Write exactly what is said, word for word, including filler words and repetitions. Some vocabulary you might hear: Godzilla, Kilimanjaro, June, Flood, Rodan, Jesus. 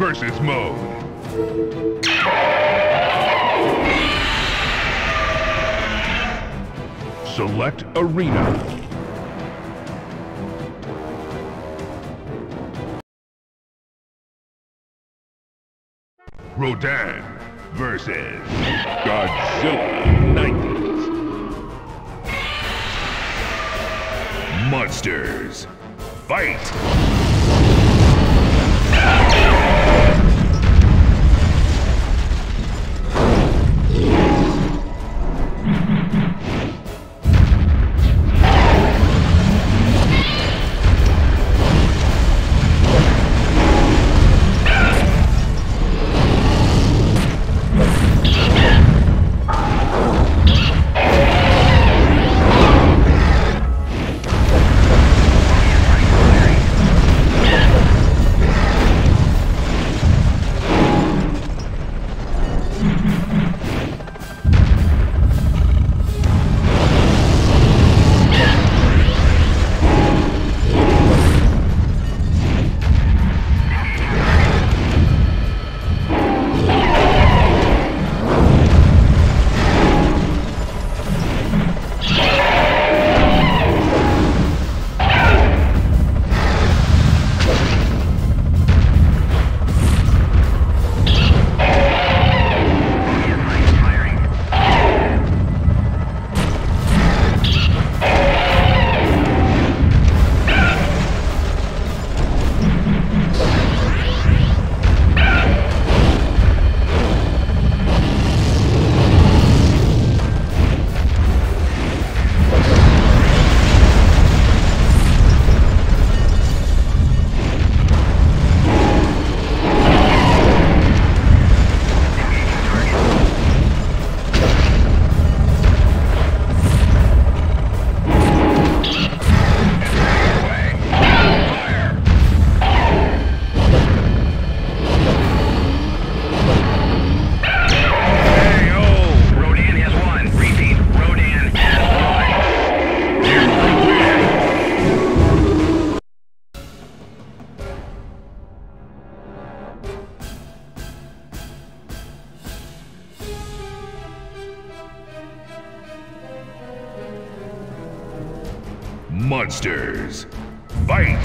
versus mode. Select arena. Rodan versus Godzilla nineties. Monsters, fight! Monsters, fight!